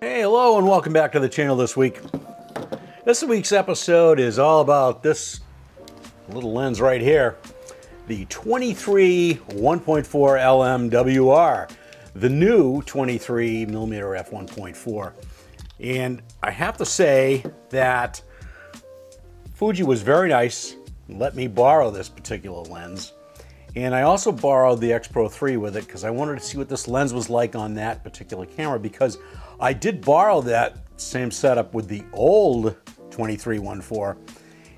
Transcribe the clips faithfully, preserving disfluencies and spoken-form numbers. Hey, hello, and welcome back to the channel this week. This week's episode is all about this little lens right here, the twenty-three one point four L M W R, the new twenty-three millimeter f one point four. And I have to say that Fuji was very nice and let me borrow this particular lens. And I also borrowed the X Pro three with it because I wanted to see what this lens was like on that particular camera, because I did borrow that same setup with the old twenty-three one point four,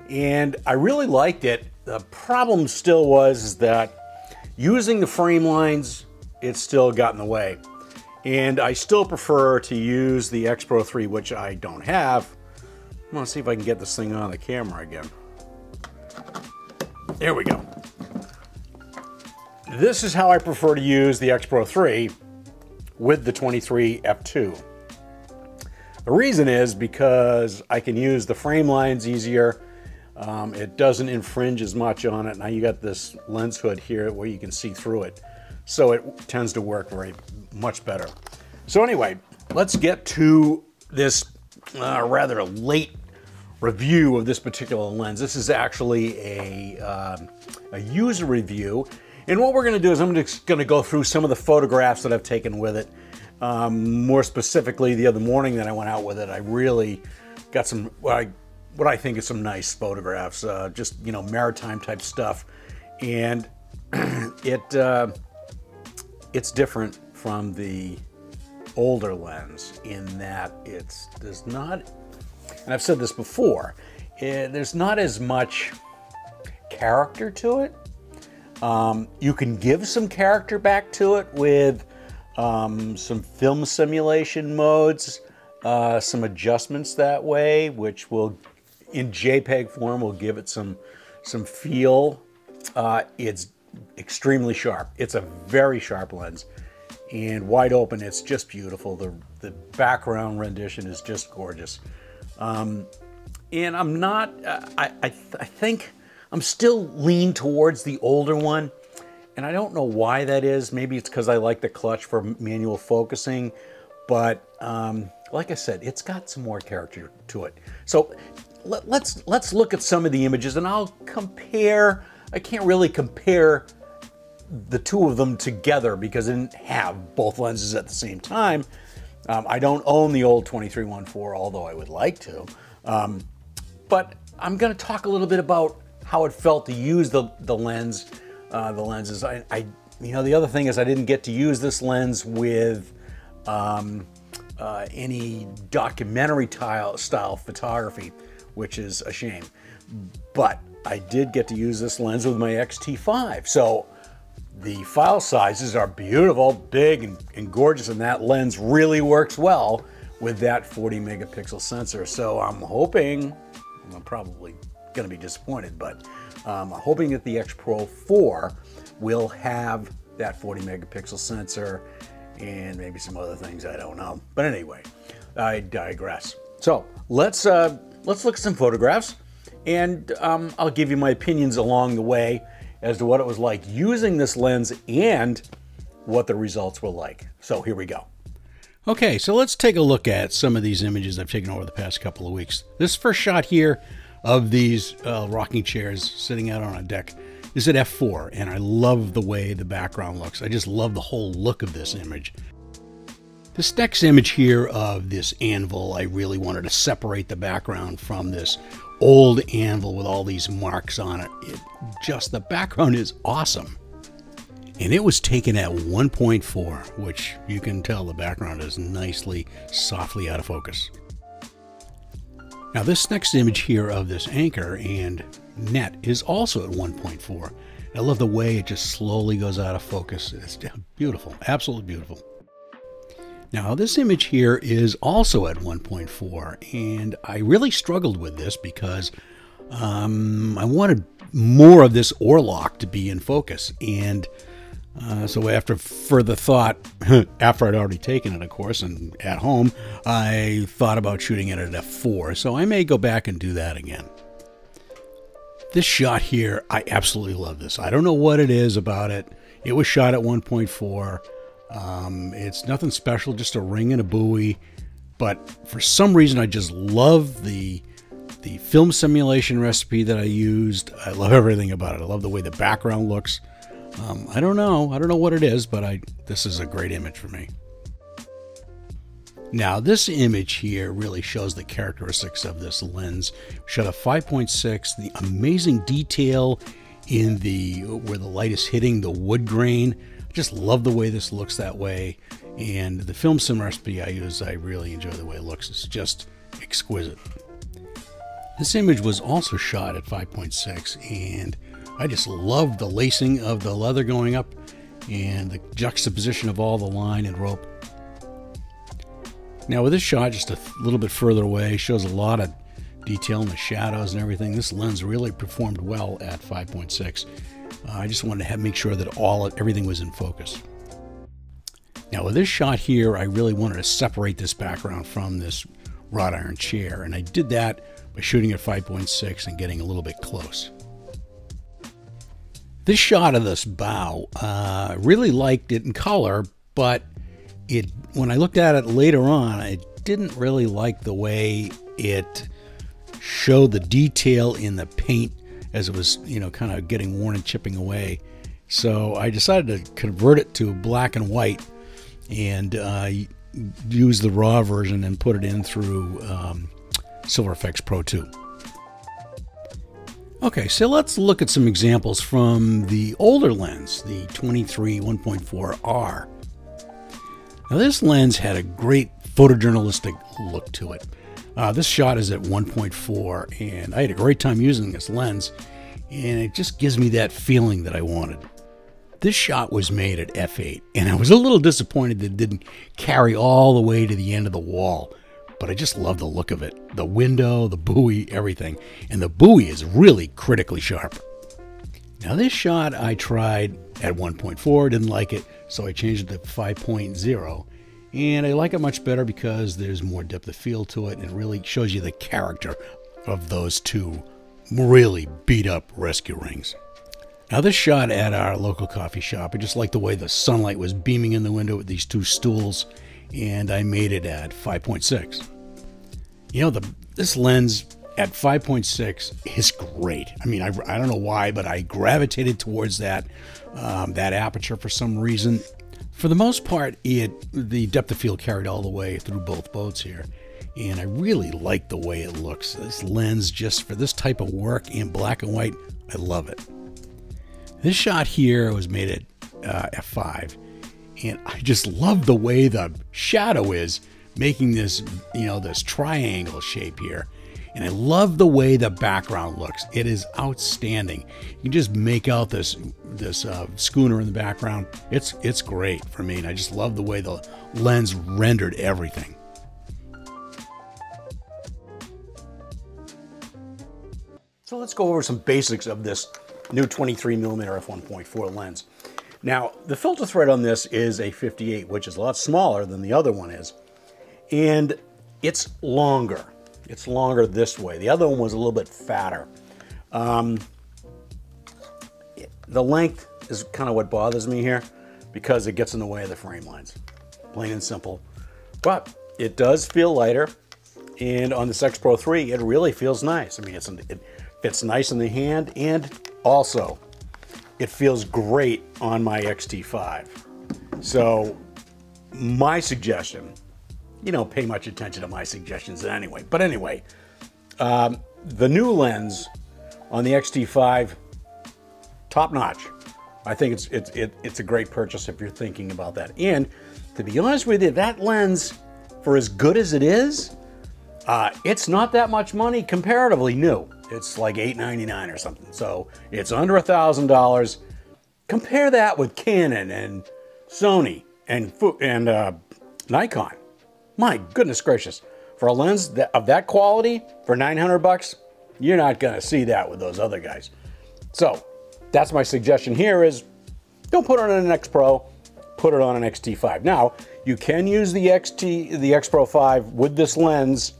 and I really liked it. The problem still was that using the frame lines, it still got in the way. And I still prefer to use the X Pro three, which I don't have. I'm gonna see if I can get this thing on the camera again. There we go. This is how I prefer to use the X Pro three with the twenty-three f two. The reason is because I can use the frame lines easier. Um, it doesn't infringe as much on it. Now you got this lens hood here where you can see through it. So it tends to work very much better. So anyway, let's get to this uh, rather late review of this particular lens. This is actually a, uh, a user review. And what we're gonna do is I'm just gonna go through some of the photographs that I've taken with it. Um, more specifically, the other morning that I went out with it, I really got some, what I, what I think is some nice photographs, uh, just, you know, maritime type stuff. And it, uh, it's different from the older lens in that it's, there's not, and I've said this before, it, there's not as much character to it. Um, you can give some character back to it with um, some film simulation modes, uh, some adjustments that way, which will, in JPEG form, will give it some, some feel. Uh, it's extremely sharp. It's a very sharp lens, and wide open, it's just beautiful. The, the background rendition is just gorgeous. Um, and I'm not, I, I, th I think I'm still lean towards the older one, and I don't know why that is. Maybe it's because I like the clutch for manual focusing, but um, like I said, it's got some more character to it. So let, let's, let's look at some of the images, and I'll compare. I can't really compare the two of them together because I didn't have both lenses at the same time. Um, I don't own the old twenty-three one point four, although I would like to. Um, but I'm gonna talk a little bit about how it felt to use the, the lens, uh, the lenses. I, I, you know, the other thing is I didn't get to use this lens with um, uh, any documentary style, style photography, which is a shame. But I did get to use this lens with my X T five. So the file sizes are beautiful, big and, and gorgeous, and that lens really works well with that forty megapixel sensor. So I'm hoping, I'm probably gonna be disappointed, but um, I'm hoping that the X Pro four will have that forty megapixel sensor and maybe some other things, I don't know. But anyway, I digress. So let's, uh, let's look at some photographs. And um, I'll give you my opinions along the way as to what it was like using this lens and what the results were like. So here we go. Okay, so let's take a look at some of these images I've taken over the past couple of weeks. This first shot here of these uh, rocking chairs sitting out on a deck is at f four, and I love the way the background looks. I just love the whole look of this image. This next image here of this anvil, I really wanted to separate the background from this old anvil with all these marks on it. It just, the background is awesome. And it was taken at one point four, which you can tell the background is nicely, softly out of focus. Now this next image here of this anchor and net is also at one point four. I love the way it just slowly goes out of focus. It's beautiful, absolutely beautiful. Now this image here is also at one point four, and I really struggled with this because um, I wanted more of this orlock to be in focus. And uh, so after further thought, after I'd already taken it, of course, and at home, I thought about shooting it at f four. So I may go back and do that again. This shot here, I absolutely love this. I don't know what it is about it. It was shot at one point four. Um, it's nothing special, just a ring and a buoy. But for some reason, I just love the the film simulation recipe that I used. I love everything about it. I love the way the background looks. Um, I don't know. I don't know what it is, but I this is a great image for me. Now, this image here really shows the characteristics of this lens. Shot a five point six, the amazing detail in the where the light is hitting the wood grain. I just love the way this looks that way. And the film sim recipe I use, I really enjoy the way it looks. It's just exquisite. This image was also shot at five point six, and I just love the lacing of the leather going up and the juxtaposition of all the line and rope. Now with this shot just a little bit further away, shows a lot of detail in the shadows and everything. This lens really performed well at five point six. Uh, I just wanted to have, make sure that all everything was in focus. Now with this shot here, I really wanted to separate this background from this wrought iron chair, and I did that by shooting at five point six and getting a little bit close. This shot of this bow, I uh, really liked it in color, but it when I looked at it later on, I didn't really like the way it showed the detail in the paint as it was, you know, kind of getting worn and chipping away. So I decided to convert it to black and white and uh, use the raw version and put it in through um, Silver Efex Pro two. Okay, so let's look at some examples from the older lens, the twenty-three f one point four R. Now this lens had a great photojournalistic look to it. Uh, this shot is at one point four, and I had a great time using this lens, and it just gives me that feeling that I wanted. This shot was made at f eight, and I was a little disappointed that it didn't carry all the way to the end of the wall, but I just love the look of it. The window, the buoy, everything, and the buoy is really critically sharp. Now this shot I tried at one point four, didn't like it, so I changed it to five point oh, and I like it much better because there's more depth of field to it, and it really shows you the character of those two really beat up rescue rings. Now this shot at our local coffee shop, I just like the way the sunlight was beaming in the window with these two stools, and I made it at five point six. You know, the this lens at five point six is great. I mean, I, I don't know why, but I gravitated towards that um, that aperture for some reason. For the most part, it the depth of field carried all the way through both boats here, and I really like the way it looks. This lens, just for this type of work in black and white, I love it. This shot here was made at uh, f five, and I just love the way the shadow is making this, you know, this triangle shape here. And I love the way the background looks. It is outstanding. You can just make out this this uh, schooner in the background. It's it's great for me, and I just love the way the lens rendered everything. So let's go over some basics of this new twenty-three millimeter f one point four lens. Now, the filter thread on this is a fifty-eight, which is a lot smaller than the other one is, and it's longer. It's longer this way. The other one was a little bit fatter. Um, the length is kind of what bothers me here because it gets in the way of the frame lines, plain and simple. But it does feel lighter, and on this X Pro three, it really feels nice. I mean, it's, it fits nice in the hand, and also it feels great on my X T five. So my suggestion, you don't pay much attention to my suggestions anyway. But anyway, um, the new lens on the X T five, top notch. I think it's, it's, it, it's a great purchase if you're thinking about that. And to be honest with you, that lens, for as good as it is, uh, it's not that much money comparatively new. It's like eight ninety-nine or something. So it's under a thousand dollars. Compare that with Canon and Sony and, and uh, Nikon. My goodness gracious, for a lens that, of that quality for nine hundred bucks, you're not gonna see that with those other guys. So that's my suggestion here is don't put it on an X Pro, put it on an X T five. Now, you can use the X T, the X Pro five with this lens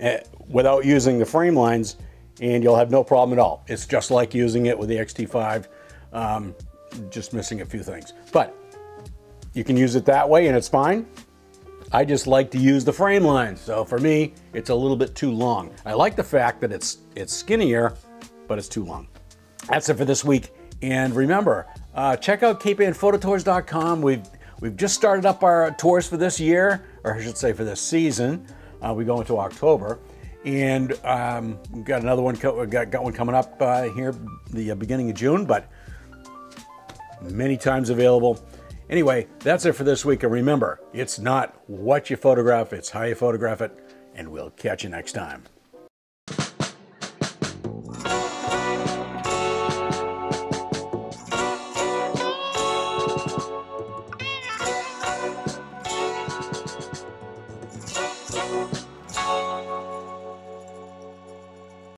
eh, without using the frame lines, and you'll have no problem at all. It's just like using it with the X T five. Um, just missing a few things, but you can use it that way and it's fine. I just like to use the frame lines, so for me, it's a little bit too long. I like the fact that it's it's skinnier, but it's too long. That's it for this week, and remember, uh, check out cape ann photo tours dot com. We've we've just started up our tours for this year, or I should say for this season. Uh, we go into October, and um, we've got another one. Got got one coming up uh, here the uh, beginning of June, but many times available. Anyway, that's it for this week. And remember, it's not what you photograph, it's how you photograph it. And we'll catch you next time.